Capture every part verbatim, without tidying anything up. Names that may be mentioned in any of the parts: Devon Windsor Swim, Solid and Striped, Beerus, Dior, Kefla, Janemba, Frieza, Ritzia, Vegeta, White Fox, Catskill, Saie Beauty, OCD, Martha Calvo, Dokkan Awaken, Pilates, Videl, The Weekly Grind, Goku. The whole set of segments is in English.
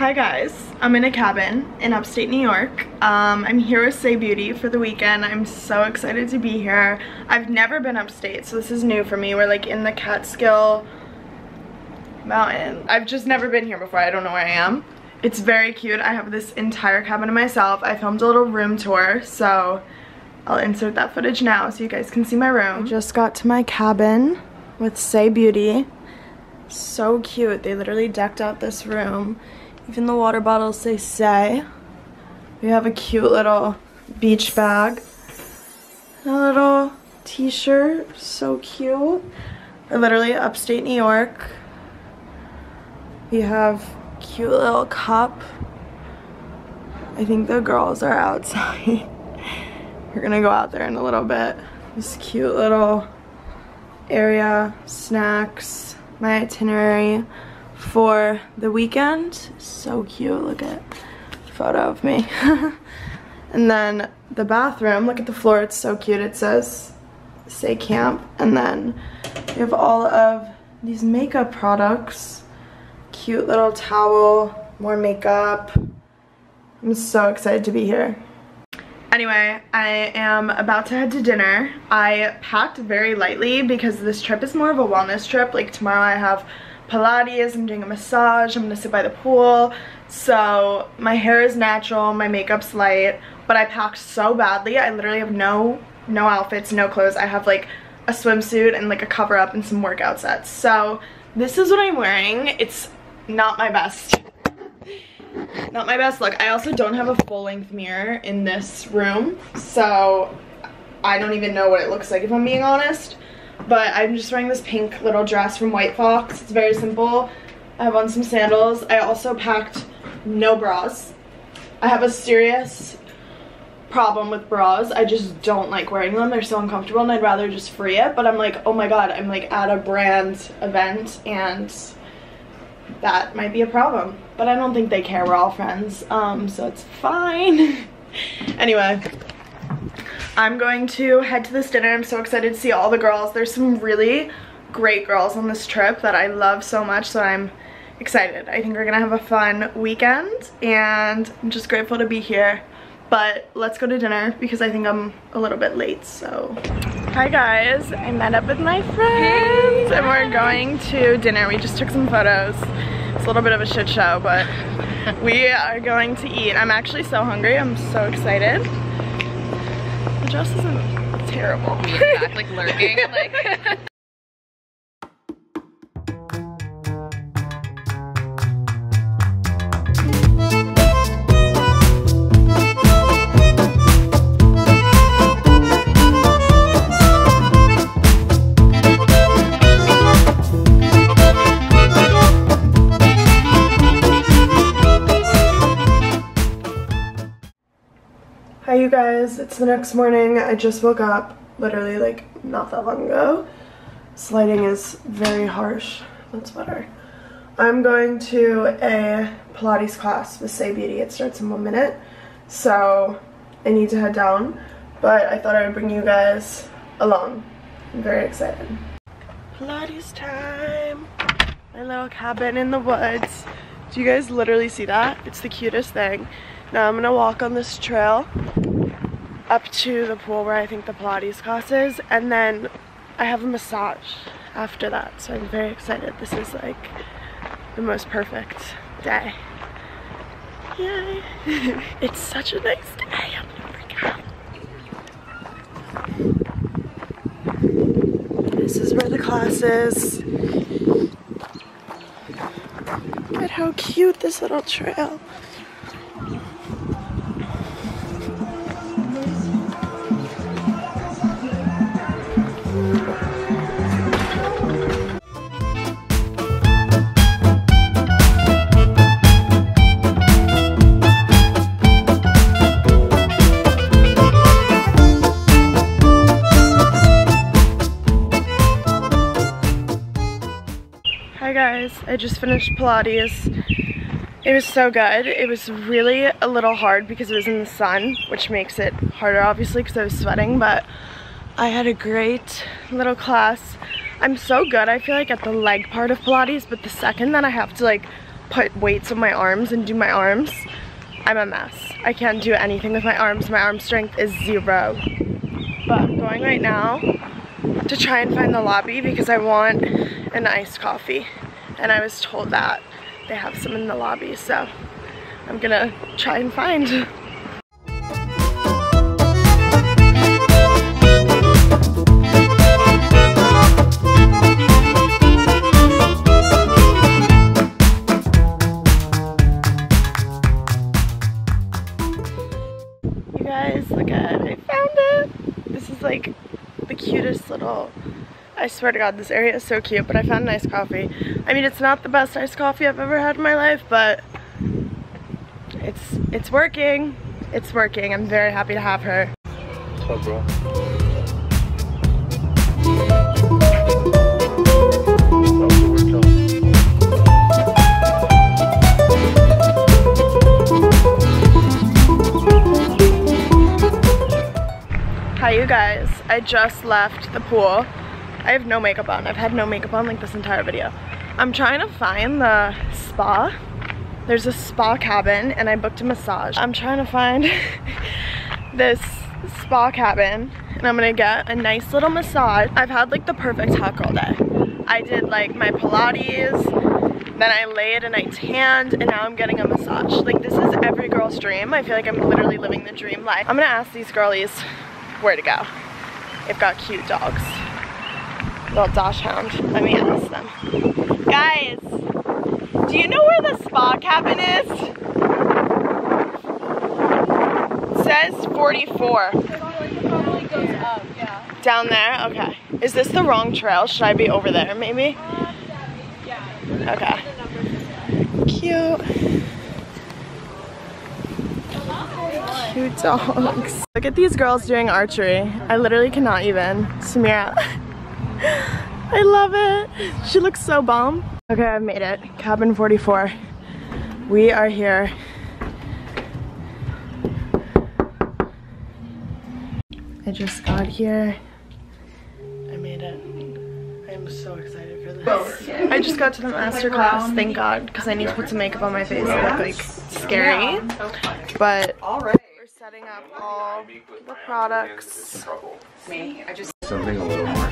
Hi guys, I'm in a cabin in upstate New York. Um, I'm here with Saie Beauty for the weekend. I'm so excited to be here. I've never been upstate, so this is new for me. We're like in the Catskill mountain. I've just never been here before. I don't know where I am. It's very cute. I have this entire cabin to myself. I filmed a little room tour, so I'll insert that footage now so you guys can see my room. I just got to my cabin with Saie Beauty. So cute. They literally decked out this room. Even the water bottles say Saie. We have a cute little beach bag. A little t-shirt. So cute. We're literally upstate New York. We have cute little cup. I think the girls are outside. We're gonna go out there in a little bit. This cute little area. Snacks. My itinerary for the weekend. So cute, look at a photo of me. And then the bathroom, look at the floor, it's so cute. It says Saie Camp. And then we have all of these makeup products. Cute little towel, more makeup. I'm so excited to be here. Anyway, I am about to head to dinner. I packed very lightly because this trip is more of a wellness trip. Like tomorrow I have Pilates, I'm doing a massage, I'm gonna sit by the pool. So my hair is natural, my makeup's light, but I packed so badly. I literally have no, no outfits, no clothes. I have like a swimsuit and like a cover up and some workout sets. So this is what I'm wearing. It's not my best. Not my best look. I also don't have a full-length mirror in this room, so I don't even know what it looks like if I'm being honest. But I'm just wearing this pink little dress from White Fox. It's very simple. I have on some sandals. I also packed no bras. I have a serious problem with bras. I just don't like wearing them. They're so uncomfortable and I'd rather just free it. But I'm like, oh my god, I'm like at a brand event and that might be a problem, but I don't think they care. We're all friends, um, so it's fine. Anyway, I'm going to head to this dinner. I'm so excited to see all the girls. There's some really great girls on this trip that I love so much, so I'm excited. I think we're gonna have a fun weekend, and I'm just grateful to be here. But let's go to dinner because I think I'm a little bit late, so. Hi guys, I met up with my friends and we're going to dinner. We just took some photos. It's a little bit of a shit show, but we are going to eat. I'm actually so hungry, I'm so excited. The dress isn't terrible. You're back, like lurking. Like. Hi you guys, it's the next morning. I just woke up literally like not that long ago. This lighting is very harsh. That's better. I'm going to a Pilates class with Saie Beauty. It starts in one minute. So I need to head down, but I thought I would bring you guys along. I'm very excited. Pilates time. My little cabin in the woods. Do you guys literally see that? It's the cutest thing. Now I'm gonna walk on this trail up to the pool where I think the Pilates class is, and then I have a massage after that, so I'm very excited. This is like the most perfect day. Yay! It's such a nice day. I'm gonna freak out. This is where the class is. Look at how cute this little trail. I just finished Pilates. It was so good. It was really a little hard because it was in the sun, which makes it harder obviously because I was sweating, but I had a great little class. I'm so good, I feel like, at the leg part of Pilates, but the second that I have to like put weights on my arms and do my arms, I'm a mess. I can't do anything with my arms. My arm strength is zero. But I'm going right now to try and find the lobby because I want an iced coffee. And I was told that they have some in the lobby, so I'm gonna try and find. I swear to God, this area is so cute, but I found an iced coffee. I mean, it's not the best iced coffee I've ever had in my life, but it's it's working. It's working. I'm very happy to have her. What's up, bro? Hi, you guys. I just left the pool. I have no makeup on. I've had no makeup on like this entire video. I'm trying to find the spa. There's a spa cabin and I booked a massage. I'm trying to find this spa cabin and I'm gonna get a nice little massage. I've had like the perfect hot girl day. I did like my Pilates, then I laid and I tanned, and now I'm getting a massage. Like, this is every girl's dream. I feel like I'm literally living the dream life. I'm gonna ask these girlies where to go. They've got cute dogs. Little dash hound. Let me ask them. Guys, do you know where the spa cabin is? It says forty-four. It probably goes up, yeah. Down there? Okay. Is this the wrong trail? Should I be over there, maybe? Uh, yeah, yeah. Okay. Cute. Cute dogs. Look at these girls doing archery. I literally cannot even. Samira. I love it. She looks so bomb. Okay, I've made it. Cabin forty-four. We are here. I just got here. I made it. I'm so excited for this. I just got to the master class, thank God, because I need to put some makeup on my face and look like scary. But we're setting up all the products. Me, I just something a little more.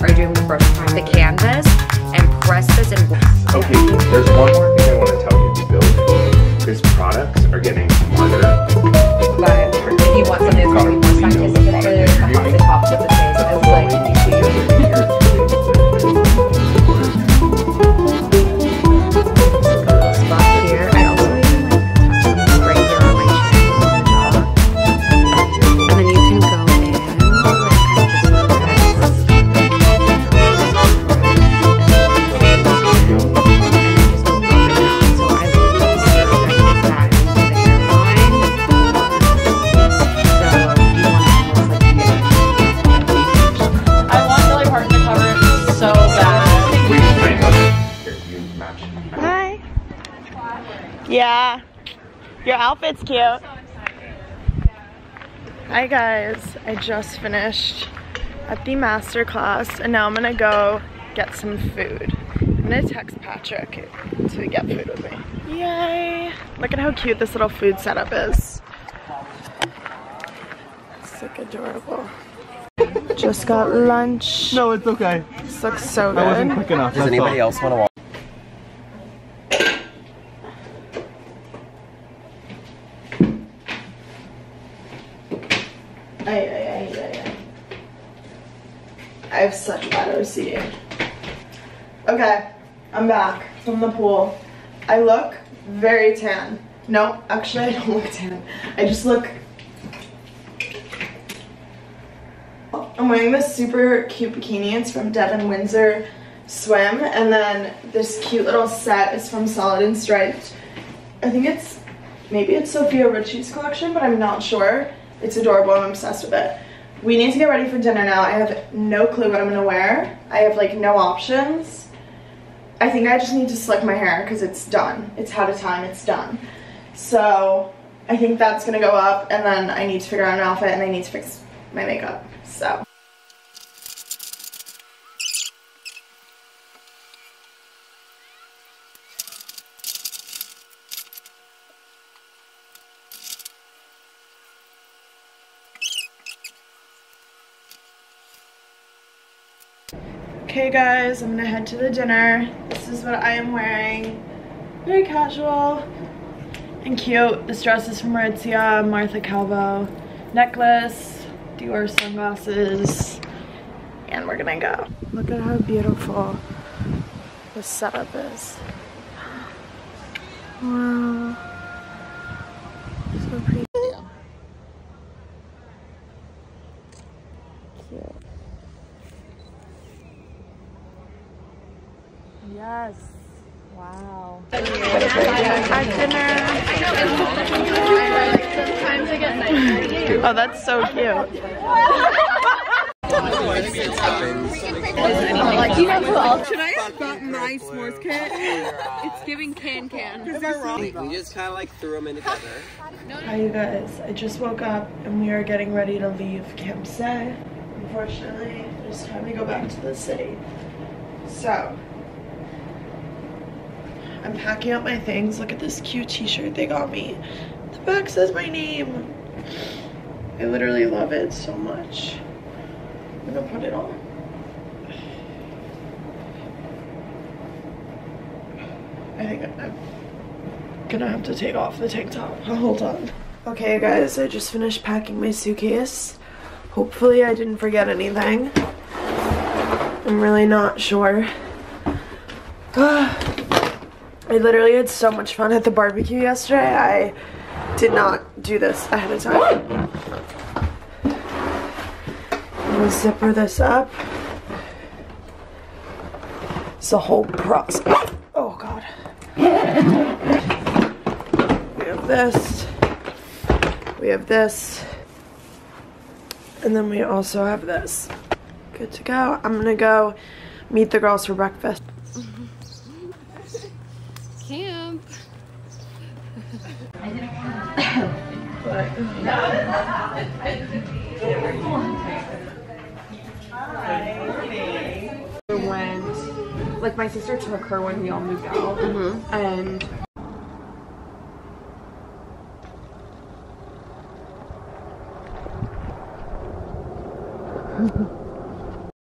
Are doing the canvas and presses and okay, there's one more thing I want to tell you to build because products are getting smarter. But if you want something that's more scientific, it's really the, the top of the face. It's like yeah, your outfit's cute. So excited. Hi guys, I just finished at the master class and now I'm gonna go get some food. I'm gonna text Patrick to get food with me. Yay! Look at how cute this little food setup is. It's like adorable. Just got lunch. No, it's okay. This looks so good. I wasn't quick enough. Does anybody else want to walk? I, I, I, I, I have such bad O C D. Okay, I'm back from the pool. I look very tan. No, actually I don't look tan. I just look... I'm wearing this super cute bikini. It's from Devon Windsor Swim. And then this cute little set is from Solid and Striped. I think it's... maybe it's Sophia Richie's collection, but I'm not sure. It's adorable, I'm obsessed with it. We need to get ready for dinner now. I have no clue what I'm gonna wear. I have like no options. I think I just need to slick my hair because it's done. It's out of time, it's done. So I think that's gonna go up and then I need to figure out an outfit and I need to fix my makeup, so. Okay guys, I'm gonna head to the dinner. This is what I am wearing. Very casual and cute. This dress is from Ritzia, Martha Calvo. Necklace, Dior sunglasses, and we're gonna go. Look at how beautiful this setup is. Wow. So pretty. Cute. Yes. Wow. At dinner. Sometimes I get nice. Oh, that's so cute. Do you know who else? Should I have got my s'mores kit? It's giving can-can. We just kind of like threw them in together. Hi you guys, I just woke up and we are getting ready to leave Camp Saie. Unfortunately, it's time to go back to the city. So, I'm packing up my things. Look at this cute t-shirt they got me. The back says my name. I literally love it so much. I'm gonna put it on. I think I'm gonna have to take off the tank top. Hold on. Okay guys, I just finished packing my suitcase. Hopefully I didn't forget anything. I'm really not sure. I literally had so much fun at the barbecue yesterday. I did not do this ahead of time. We'll zipper this up. It's a whole process. Oh god. We have this. We have this. And then we also have this. Good to go. I'm gonna go meet the girls for breakfast. Camp. I didn't want to. When, like, my sister took her when we all moved out, mm-hmm. and